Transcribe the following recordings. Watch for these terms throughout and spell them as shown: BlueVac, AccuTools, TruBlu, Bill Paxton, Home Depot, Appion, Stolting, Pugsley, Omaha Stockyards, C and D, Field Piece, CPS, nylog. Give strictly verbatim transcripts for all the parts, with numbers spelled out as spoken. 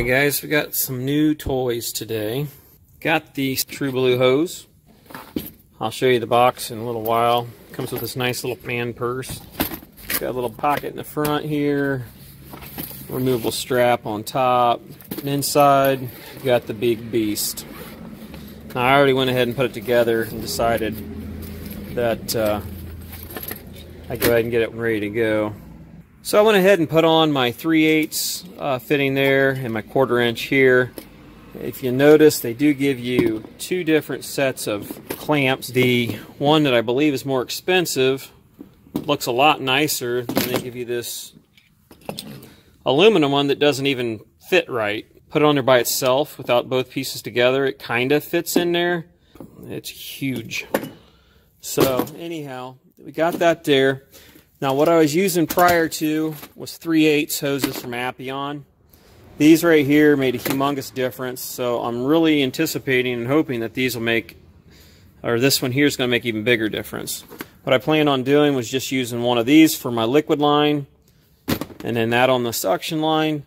Alright guys, we got some new toys today. Got the TruBlu hose. I'll show you the box in a little while. Comes with this nice little man purse. Got a little pocket in the front here. Removable strap on top. And inside, you got the big beast. Now, I already went ahead and put it together and decided that uh, I'd go ahead and get it ready to go. So I went ahead and put on my three eighths uh, fitting there and my quarter inch here. If you notice, they do give you two different sets of clamps. The one that I believe is more expensive looks a lot nicer than they give you this aluminum one that doesn't even fit right. Put it on there by itself without both pieces together. It kind of fits in there. It's huge. So anyhow, we got that there. Now what I was using prior to was three eighths hoses from Appion. These right here made a humongous difference, so I'm really anticipating and hoping that these will make, or this one here is going to make even bigger difference. What I planned on doing was just using one of these for my liquid line, and then that on the suction line.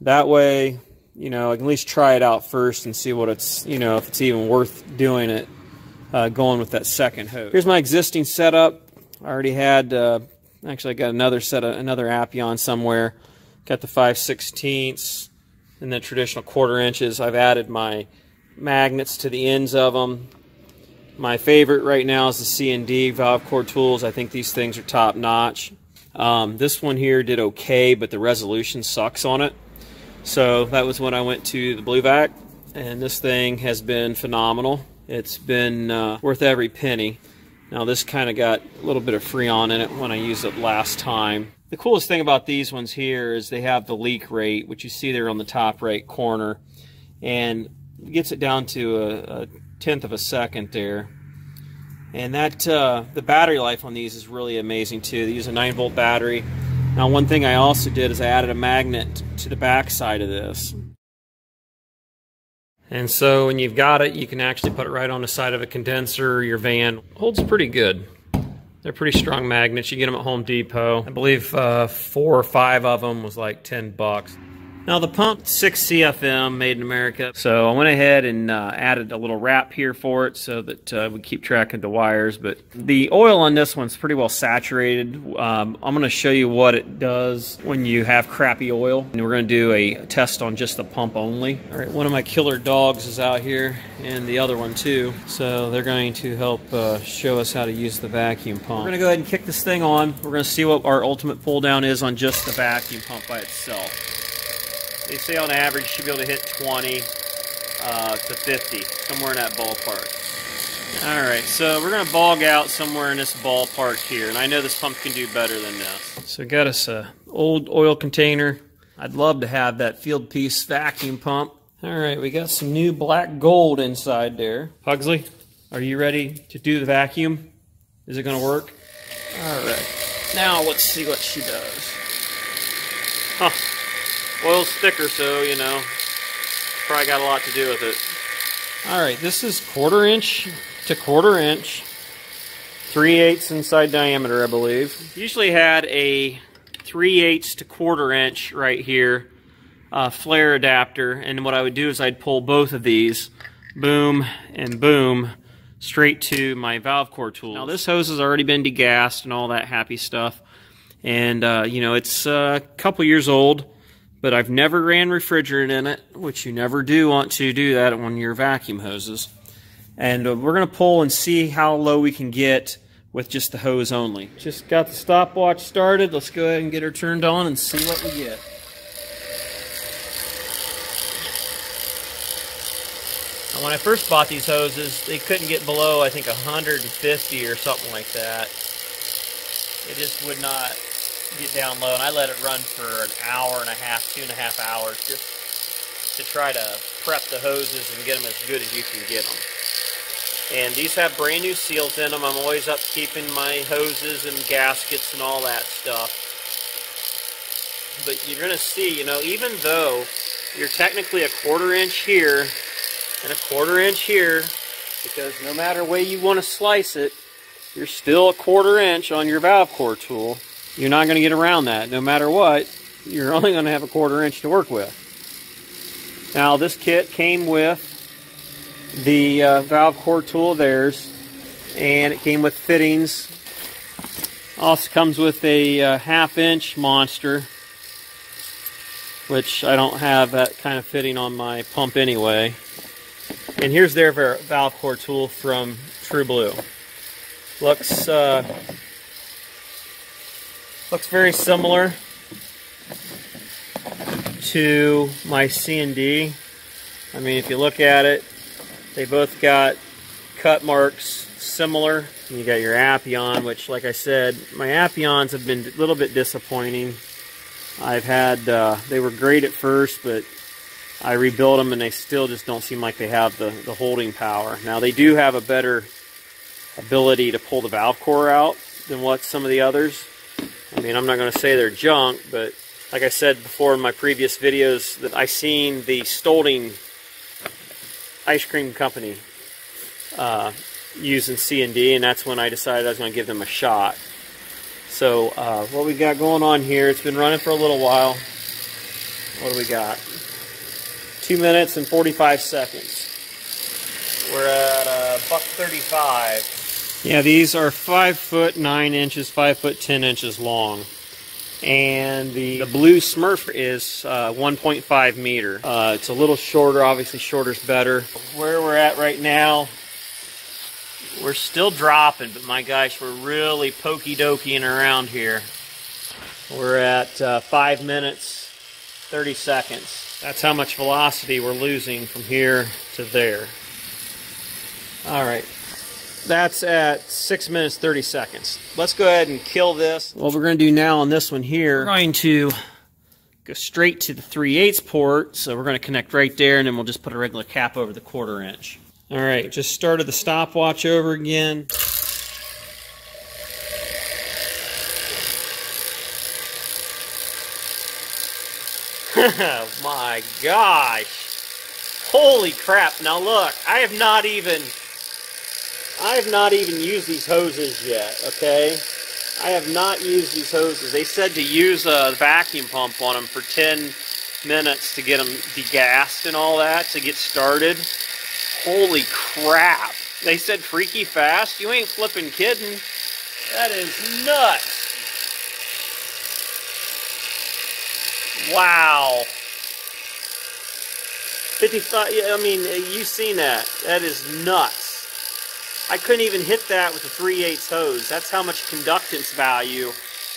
That way, you know, I can at least try it out first and see what it's, you know, if it's even worth doing it, uh, going with that second hose. Here's my existing setup. I already had. Uh, Actually, I got another set of another Appion somewhere. Got the five sixteenths and the traditional quarter inches. I've added my magnets to the ends of them. My favorite right now is the C and D valve core tools. I think these things are top notch. Um, this one here did okay, but the resolution sucks on it. So that was when I went to the BlueVac, and this thing has been phenomenal. It's been uh, worth every penny. Now this kind of got a little bit of Freon in it when I used it last time. The coolest thing about these ones here is they have the leak rate, which you see there on the top right corner, and it gets it down to a, a tenth of a second there. And that uh, the battery life on these is really amazing too. They use a nine volt battery. Now one thing I also did is I added a magnet to the back side of this. And so when you've got it, you can actually put it right on the side of a condenser or your van. Holds pretty good. They're pretty strong magnets. You get them at Home Depot. I believe uh, four or five of them was like ten bucks. Now the pump, six C F M, made in America. So I went ahead and uh, added a little wrap here for it so that uh, we keep track of the wires. But the oil on this one's pretty well saturated. Um, I'm gonna show you what it does when you have crappy oil. And we're gonna do a test on just the pump only. All right, one of my killer dogs is out here and the other one too. So they're going to help uh, show us how to use the vacuum pump. We're gonna go ahead and kick this thing on. We're gonna see what our ultimate pull down is on just the vacuum pump by itself. They say on average you should be able to hit twenty uh, to fifty, somewhere in that ballpark. Alright, so we're going to bog out somewhere in this ballpark here, and I know this pump can do better than this. So got us an old oil container. I'd love to have that Field Piece vacuum pump. Alright, we got some new black gold inside there. Pugsley, are you ready to do the vacuum? Is it going to work? Alright, now let's see what she does. Huh. Oil's thicker, so, you know, probably got a lot to do with it. All right, this is quarter inch to quarter inch, three eighths inside diameter, I believe. Usually had a three eighths to quarter inch right here, uh, flare adapter, and what I would do is I'd pull both of these, boom and boom, straight to my valve core tool. Now, this hose has already been degassed and all that happy stuff, and, uh, you know, it's uh, a couple years old. But I've never ran refrigerant in it, which you never do want to do that on your vacuum hoses. And we're going to pull and see how low we can get with just the hose only. Just got the stopwatch started. Let's go ahead and get her turned on and see what we get. Now, when I first bought these hoses, they couldn't get below, I think, one hundred fifty or something like that. It just would not get down low, and I let it run for an hour and a half, two and a half hours, just to try to prep the hoses and get them as good as you can get them. And these have brand new seals in them. I'm always up keeping my hoses and gaskets and all that stuff. But you're going to see, you know, even though you're technically a quarter inch here and a quarter inch here, because no matter way you want to slice it, you're still a quarter inch on your valve core tool. You're not going to get around that. No matter what, you're only going to have a quarter inch to work with. Now this kit came with the uh, valve core tool of theirs, and it came with fittings. Also comes with a uh, half inch monster, which I don't have that kind of fitting on my pump anyway. And here's their valve core tool from TruBlu. Looks uh, looks very similar to my C and D. I mean, if you look at it, they both got cut marks similar. You got your Appion, which, like I said, my Appions have been a little bit disappointing. I've had uh, they were great at first, but I rebuilt them and they still just don't seem like they have the, the holding power. Now they do have a better ability to pull the valve core out than what some of the others. I mean, I'm not going to say they're junk, but like I said before in my previous videos, that I seen the Stolting ice cream company uh, using C and D, and that's when I decided I was going to give them a shot. So uh, what we got going on here, it's been running for a little while. What do we got? two minutes and forty-five seconds. We're at uh, buck thirty-five. Yeah, these are five foot nine inches, five foot ten inches long. And the, the blue Smurf is uh, one point five meter. Uh, it's a little shorter, obviously shorter's better. Where we're at right now, we're still dropping, but my gosh, we're really pokey-dokying around here. We're at uh, five minutes, thirty seconds. That's how much velocity we're losing from here to there. All right, that's at six minutes, thirty seconds. Let's go ahead and kill this. What we're going to do now on this one here, we're going to go straight to the three eighths port. So we're going to connect right there, and then we'll just put a regular cap over the quarter inch. All right, just started the stopwatch over again. My gosh, holy crap. Now look, I have not even I have not even used these hoses yet, okay? I have not used these hoses. They said to use a vacuum pump on them for ten minutes to get them degassed and all that, to get started. Holy crap. They said freaky fast. You ain't flipping kidding. That is nuts. Wow. fifty-five, yeah, I mean, you've seen that. That is nuts. I couldn't even hit that with a three eighths hose. That's how much conductance value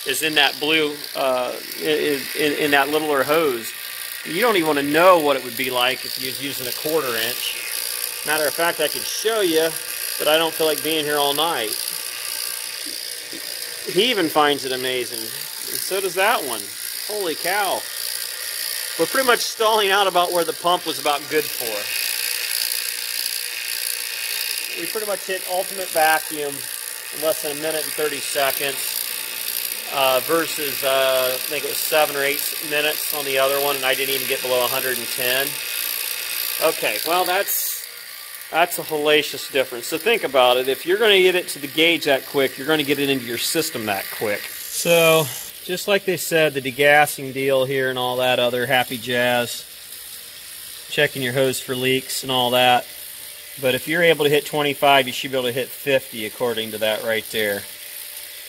is in that blue, uh, in, in, in that littler hose. You don't even want to know what it would be like if you was using a quarter inch. Matter of fact, I could show you, but I don't feel like being here all night. He even finds it amazing. And so does that one. Holy cow. We're pretty much stalling out about where the pump was about good for. We pretty much hit ultimate vacuum in less than a minute and thirty seconds uh, versus, uh, I think it was seven or eight minutes on the other one, and I didn't even get below one hundred ten. Okay, well, that's, that's a hellacious difference. So think about it. If you're going to get it to the gauge that quick, you're going to get it into your system that quick. So just like they said, the degassing deal here and all that other happy jazz, checking your hose for leaks and all that. But if you're able to hit twenty-five, you should be able to hit fifty according to that right there.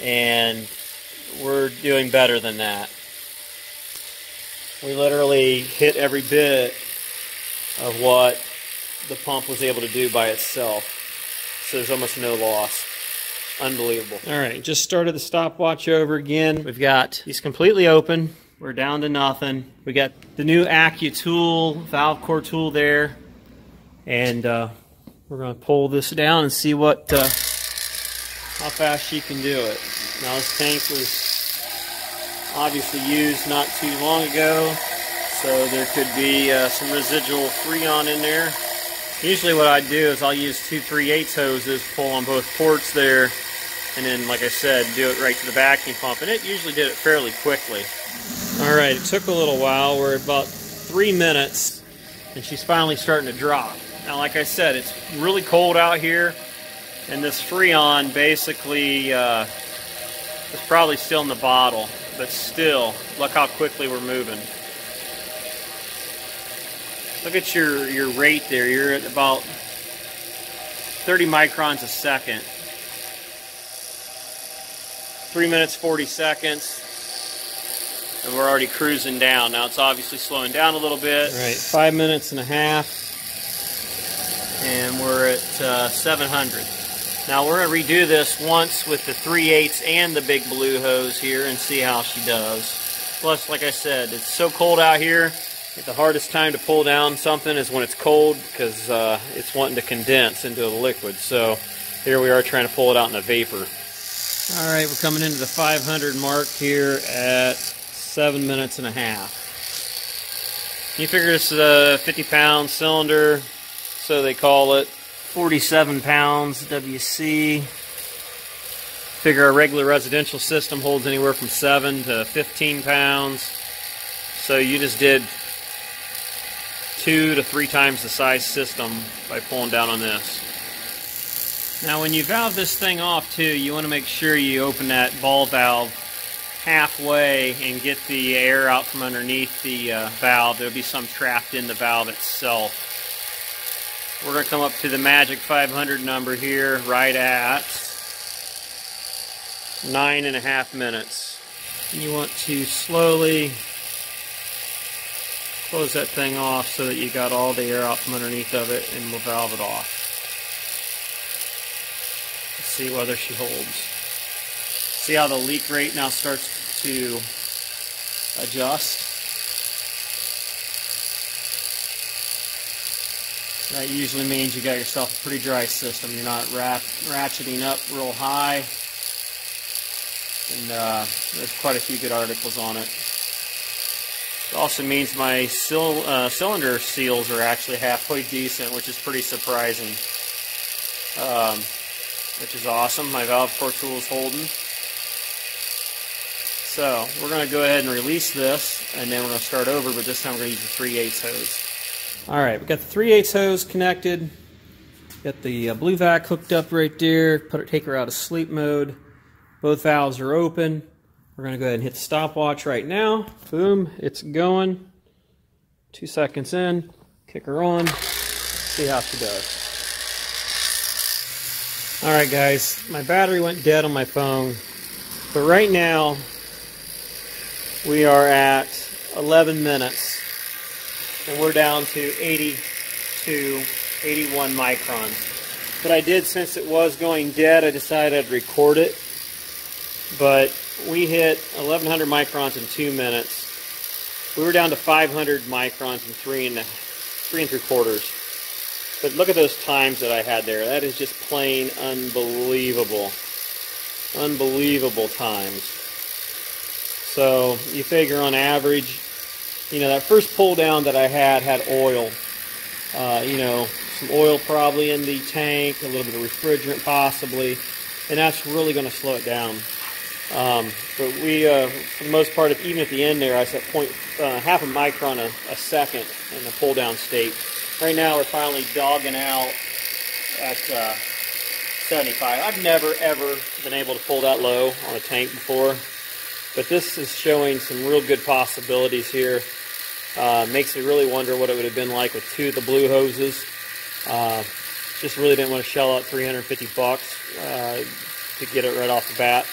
And we're doing better than that. We literally hit every bit of what the pump was able to do by itself. So there's almost no loss. Unbelievable. All right, just started the stopwatch over again. We've got these completely open. We're down to nothing. We got the new AccuTool valve core tool there, and uh, we're going to pull this down and see what uh, how fast she can do it. Now this tank was obviously used not too long ago, so there could be uh, some residual Freon in there. Usually what I do is I'll use two three eighths hoses, pull on both ports there, and then, like I said, do it right to the vacuum pump, and it usually did it fairly quickly. All right, it took a little while. We're at about three minutes, and she's finally starting to drop. Now, like I said, it's really cold out here, and this Freon basically uh, is probably still in the bottle, but still, look how quickly we're moving. Look at your, your rate there. You're at about thirty microns a second. three minutes, forty seconds. And we're already cruising down. Now it's obviously slowing down a little bit. All right, five minutes and a half. And we're at uh, seven hundred. Now we're going to redo this once with the three eighths and the big blue hose here and see how she does. Plus, like I said, it's so cold out here, the hardest time to pull down something is when it's cold, because uh, it's wanting to condense into the liquid. So here we are trying to pull it out in a vapor. All right, we're coming into the five hundred mark here at seven minutes and a half. You figure this is a fifty pound cylinder. So they call it forty-seven pounds W C. Figure a regular residential system holds anywhere from seven to fifteen pounds. So you just did two to three times the size system by pulling down on this. Now when you valve this thing off too, you want to make sure you open that ball valve halfway and get the air out from underneath the uh, valve. There'll be some trapped in the valve itself. We're going to come up to the magic five hundred number here, right at nine and a half minutes. And you want to slowly close that thing off so that you got all the air out from underneath of it, and we'll valve it off. Let's see whether she holds. See how the leak rate now starts to adjust? That usually means you got yourself a pretty dry system. You're not rat ratcheting up real high. And uh, there's quite a few good articles on it. It also means my sil uh, cylinder seals are actually halfway decent, which is pretty surprising. Um, which is awesome. My valve core tool is holding. So we're going to go ahead and release this, and then we're going to start over, but this time we're going to use the three eighths hose. All right, we got the three eighths hose connected. Got the uh, BlueVac hooked up right there. Put her, take her out of sleep mode. Both valves are open. We're going to go ahead and hit the stopwatch right now. Boom, it's going. Two seconds in. Kick her on. See how she does. All right, guys, my battery went dead on my phone, but right now we are at eleven minutes. And we're down to eighty-two, eighty-one microns. But I did, since it was going dead, I decided I'd record it. But we hit eleven hundred microns in two minutes. We were down to five hundred microns in three and three and three quarters. But look at those times that I had there. That is just plain unbelievable, unbelievable times. So you figure on average, you know, that first pull down that I had had oil, uh, you know, some oil probably in the tank, a little bit of refrigerant possibly, and that's really going to slow it down. Um, but we, uh, for the most part, even at the end there, I set point, uh, half a micron a, a second in the pull down state. Right now we're finally dogging out at uh, seventy-five. I've never, ever been able to pull that low on a tank before, but this is showing some real good possibilities here. Uh, makes me really wonder what it would have been like with two of the blue hoses. Uh, just really didn't want to shell out three hundred fifty bucks uh, to get it right off the bat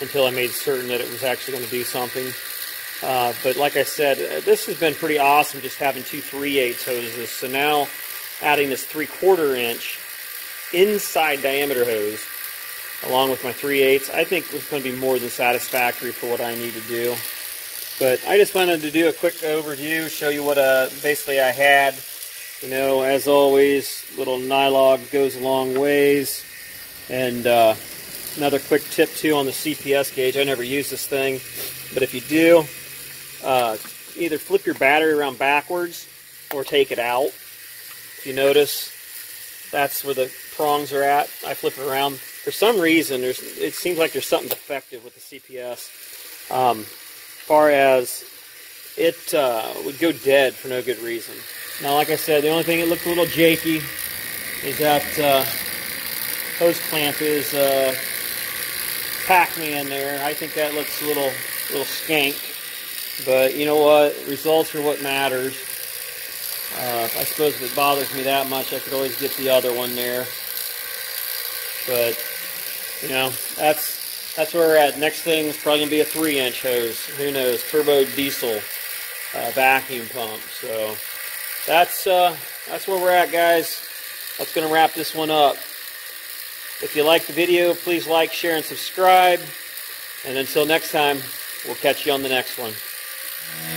until I made certain that it was actually going to do something. Uh, but like I said, this has been pretty awesome just having two three eighths hoses. So now adding this three quarter inch inside diameter hose along with my three eighths, I think it's going to be more than satisfactory for what I need to do. But I just wanted to do a quick overview, show you what uh, basically I had. You know, as always, little nylog goes a long ways. And uh, another quick tip, too, on the C P S gauge. I never use this thing, but if you do, uh, either flip your battery around backwards or take it out. If you notice, that's where the prongs are at. I flip it around. For some reason, there's, it seems like there's something defective with the C P S. Um, far as it uh, would go dead for no good reason. Now, like I said, the only thing that looked a little janky is that uh, hose clamp is uh, Pac-Man there. I think that looks a little, little skank, but you know what? Results are what matters. Uh, I suppose if it bothers me that much, I could always get the other one there. But, you know, that's that's where we're at. Next thing is probably going to be a three inch hose. Who knows? Turbo diesel uh, vacuum pump. So that's, uh, that's where we're at, guys. That's going to wrap this one up. If you like the video, please like, share, and subscribe. And until next time, we'll catch you on the next one.